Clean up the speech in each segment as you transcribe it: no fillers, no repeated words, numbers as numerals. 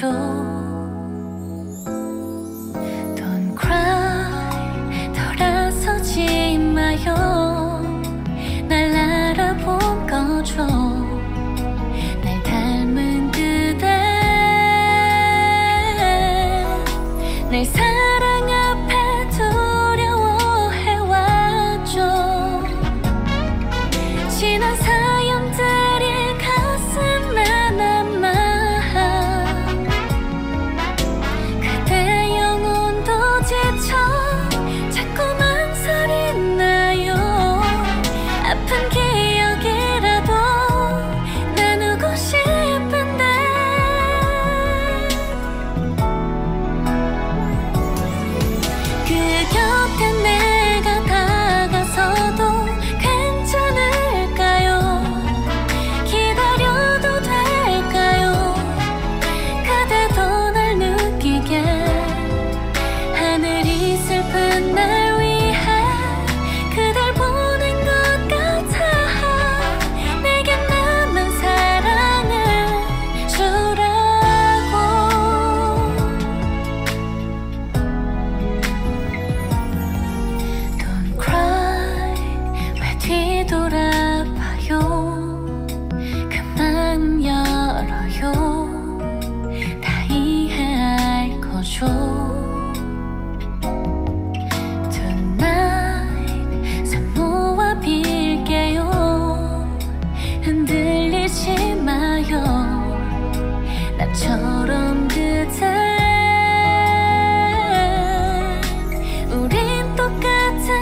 Don't cry, 돌아서지 마요. 날 알아본 거죠. 날 닮은 그대, 날 사랑 앞에 두려워해왔죠. 지난 사연들이 가슴에 남아 돌아봐요. 그만 열어요. 다 이해할 거죠. Tonight 손 모아 빌게요. 흔들리지 마요. 나처럼 그대, 우린 똑같은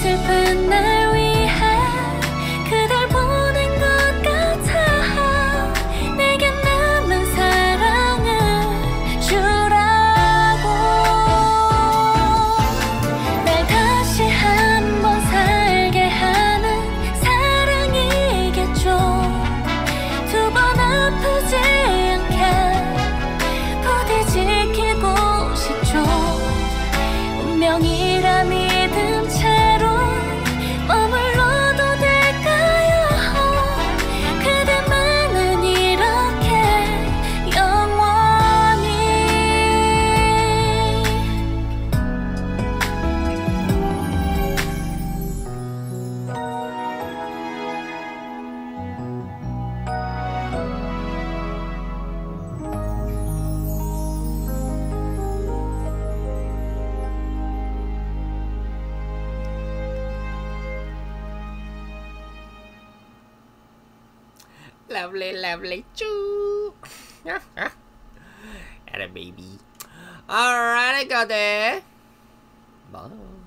슬픈 날 위해 그댈 보낸 것 같아. 내게 남은 사랑을 주라고. 날 다시 한번 살게 하는 사랑이겠죠. 두 번 아프지 않게 부디 지키고 싶죠. 운명이라 믿은 채 lovely, lovely, CHUU. Atta baby. Alright, I got there. Bye.